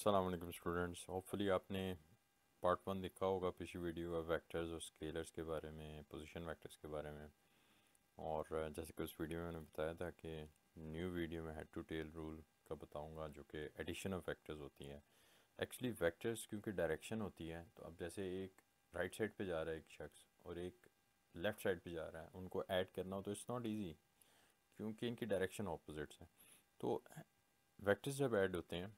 अस्सलाम वालेकुम students. Hopefully आपने पार्ट वन देखा होगा पिछली वीडियो है वेक्टर्स और स्केलर्स के बारे में, पोजीशन वेक्टर्स के बारे में। और जैसे कि उस वीडियो में मैंने बताया था कि न्यू वीडियो में हेड टू टेल रूल का बताऊंगा, जो कि एडिशन ऑफ वेक्टर्स होती है। एक्चुअली वेक्टर्स क्योंकि डायरेक्शन होती है, तो अब जैसे एक राइट साइड पर जा रहा है एक शख्स और एक लेफ़्ट साइड पर जा रहा है, उनको ऐड करना हो तो इट्स नॉट ईजी क्योंकि इनकी डायरेक्शन ऑपोजिट्स हैं। तो वेक्टर्स जब ऐड होते हैं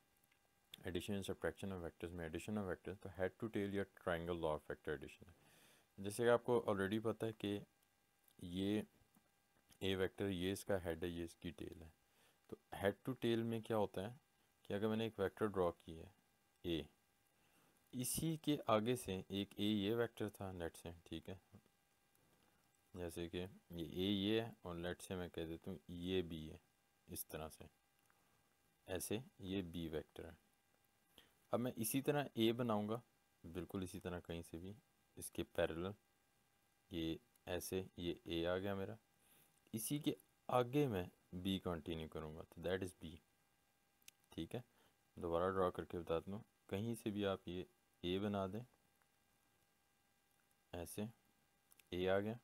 addition and subtraction of vectors में, एडिशन ऑफ वेक्टर्स तो हेड टू टेल या triangle law of vector addition है। जैसे कि आपको ऑलरेडी पता है कि ये ए वेक्टर, ये इसका हेड है, ये इसकी टेल है। तो हेड टू टेल में क्या होता है कि अगर मैंने एक वेक्टर ड्रॉ किया है ए, इसी के आगे से एक ए ये वेक्टर था लेट से, ठीक है, जैसे कि ये ए ये है और लेट से मैं कह देता हूँ ये बी है, इस तरह से ऐसे ये बी वेक्टर है। अब मैं इसी तरह ए बनाऊंगा, बिल्कुल इसी तरह कहीं से भी इसके पैरेलल, ये ऐसे ये ए आ गया मेरा, इसी के आगे मैं बी कंटिन्यू करूंगा तो दैट इज़ बी, ठीक है। दोबारा ड्रॉ करके बता दूँ, कहीं से भी आप ये ए बना दें, ऐसे ए आ गया,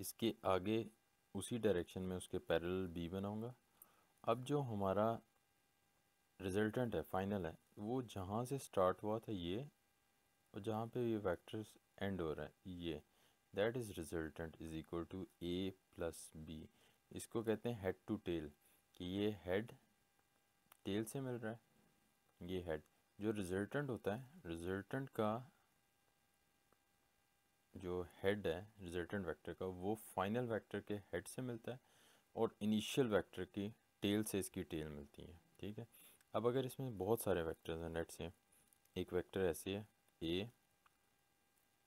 इसके आगे उसी डायरेक्शन में उसके पैरेलल बी बनाऊंगा। अब जो हमारा रिजल्टेंट है, फाइनल है, वो जहाँ से स्टार्ट हुआ था ये और जहाँ पे ये वेक्टर्स एंड हो रहा है ये, that is resultant is equal to A plus B. इसको कहते हैं हेड टू टेल, कि ये हेड टेल से मिल रहा है, ये हेड जो रिजल्टेंट होता है, रिजल्टेंट का जो हेड है रिजल्टेंट वेक्टर का, वो फाइनल वेक्टर के हेड से मिलता है और इनिशियल वेक्टर की टेल से इसकी टेल मिलती है, ठीक है। अब अगर इसमें बहुत सारे वेक्टर्स हैं, लेट्स से एक वेक्टर ऐसे है ए,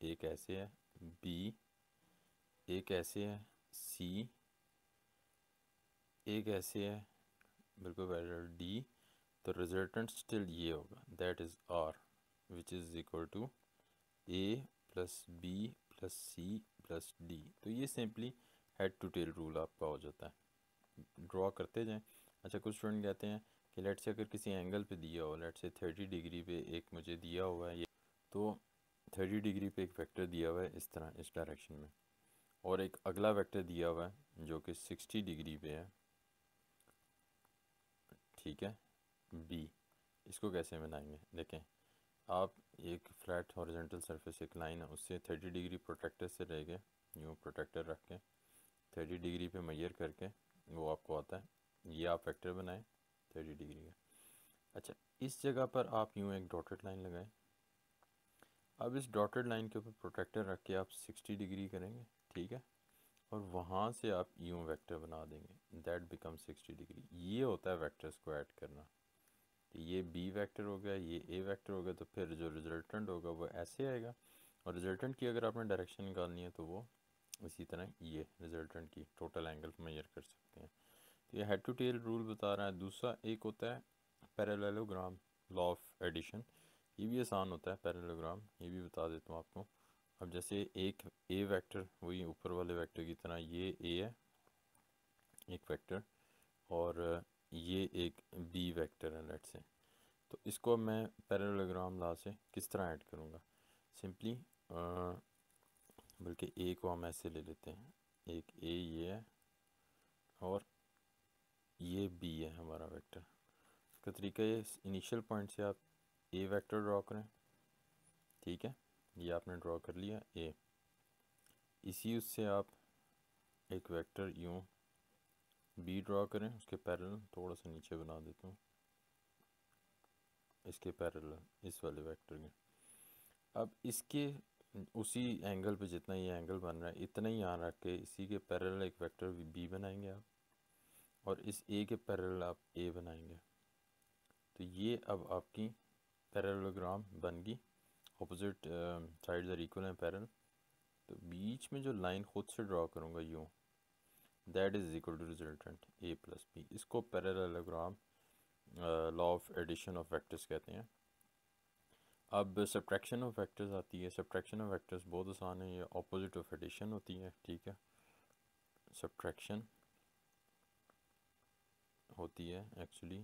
एक ऐसे है बी, एक ऐसे है सी, एक ऐसे है बिल्कुल पैरेलल डी, तो रिजल्टेंट स्टिल ये होगा that is R which is equal to A plus B plus C plus D. तो ये simply head to tail rule आपका हो जाता है। ड्रॉ करते जाएं। अच्छा, कुछ स्टूडेंट कहते हैं कि लेट से अगर किसी एंगल पे दिया हो, लेट से 30 डिग्री पे एक मुझे दिया हुआ है, तो 30 डिग्री पे एक वेक्टर दिया हुआ है इस तरह, इस डायरेक्शन में, और एक अगला वेक्टर दिया हुआ है जो कि 60 डिग्री पे है, ठीक है, बी। इसको कैसे बनाएंगे देखें आप, एक फ्लैट हॉरिजॉन्टल सरफेस एक लाइन है, उससे 30 डिग्री प्रोटेक्टर से रह गए, यूँ प्रोटेक्टर रख के 30 डिग्री पे मेजर करके वो आपको आता है, ये आप वेक्टर बनाएं 30 डिग्री का। अच्छा, इस जगह पर आप यूँ एक डॉटेड लाइन लगाएं। अब इस डॉटेड लाइन के ऊपर प्रोटेक्टर रख के आप 60 डिग्री करेंगे, ठीक है, और वहाँ से आप यूँ वेक्टर बना देंगे दैट बिकम 60 डिग्री। ये होता है वेक्टर्स को ऐड करना। ये बी वेक्टर हो गया, ये ए वेक्टर हो गया, तो फिर जो रिजल्टेंट होगा वो ऐसे आएगा, और रिजल्टेंट की अगर आपने डायरेक्शन निकालनी है तो वो इसी तरह ये रिजल्टेंट की टोटल एंगल मेजर कर सकते हैं। तो ये हेड टू टेल रूल बता रहा है। दूसरा एक होता है पैरेललोग्राम लॉ ऑफ एडिशन, ये भी आसान होता है। पैरेललोग्राम ये भी बता देता हूँ आपको। अब जैसे एक ए वेक्टर, वही ऊपर वाले वेक्टर की तरह ये ए है एक वेक्टर, और ये एक बी वेक्टर है लेट से, तो इसको मैं पैरेललोग्राम लॉ से किस तरह ऐड करूँगा, सिंपली बल्कि ए को हम ऐसे ले लेते हैं, एक ए ये है और ये बी है हमारा वेक्टर। इसका तरीका ये, इनिशियल पॉइंट से आप ए वेक्टर ड्रॉ करें, ठीक है, ये आपने ड्रॉ कर लिया ए, इसी उससे आप एक वेक्टर यूँ बी ड्रॉ करें, उसके पैरेलल थोड़ा सा नीचे बना देता हूँ, इसके पैरेलल इस वाले वेक्टर के। अब इसके उसी एंगल पे जितना ये एंगल बन रहा है इतना ही यहाँ रख के इसी के पैरेलल एक वेक्टर बी बनाएंगे आप, और इस ए के पैरेलल आप ए बनाएंगे। तो ये अब आपकी पैरेललोग्राम बन गई, ऑपोजिट साइड्स आर इक्वल हैं पैरेलल। तो बीच में जो लाइन खुद से ड्रॉ करूँगा यूँ, that is equal to resultant A plus B. इसको parallelogram law of addition of vectors कहते हैं। अब सब्ट्रैक्शन ऑफ वेक्टर्स आती है। सब्ट्रैक्शन ऑफ वेक्टर्स बहुत आसान है, ये ऑपोजिट ऑफ एडिशन होती है, ठीक है, सब्ट्रैक्शन होती है एक्चुअली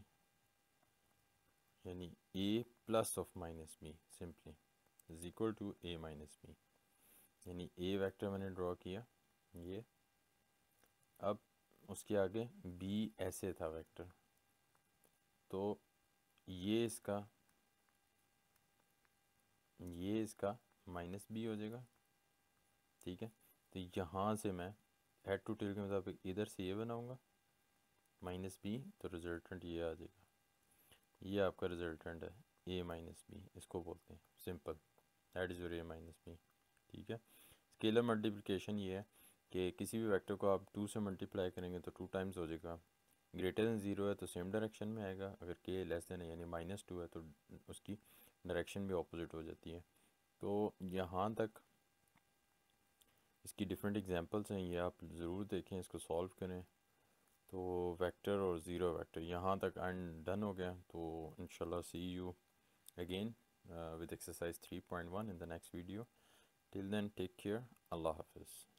यानी a plus of minus B simply is equal to a minus B, यानी a वेक्टर मैंने ड्रॉ किया ये, अब उसके आगे b ऐसे था वेक्टर, तो ये इसका माइनस b हो जाएगा, ठीक है। तो यहाँ से मैं हेड टू टेल के मुताबिक इधर से ये बनाऊँगा माइनस बी, तो रिजल्टेंट ये आ जाएगा, ये आपका रिजल्टेंट है a माइनस बी, इसको बोलते हैं simple that is your a minus B, ठीक है। स्केलर मल्टीप्लिकेशन ये है कि किसी भी वेक्टर को आप 2 से मल्टीप्लाई करेंगे तो 2 टाइम्स हो जाएगा, ग्रेटर दैन 0 है तो सेम डायरेक्शन में आएगा, अगर k लेस देन है यानी -2 है तो उसकी डायरेक्शन भी ऑपोजिट हो जाती है। तो यहाँ तक इसकी डिफरेंट एग्जांपल्स हैं, ये आप ज़रूर देखें, इसको सॉल्व करें। तो वेक्टर और ज़ीरो वेक्टर यहाँ तक एंड डन हो गया। तो इंशाल्लाह see you again with exercise 3.1 in the next video. Till then take care, अल्लाह हाफिज़।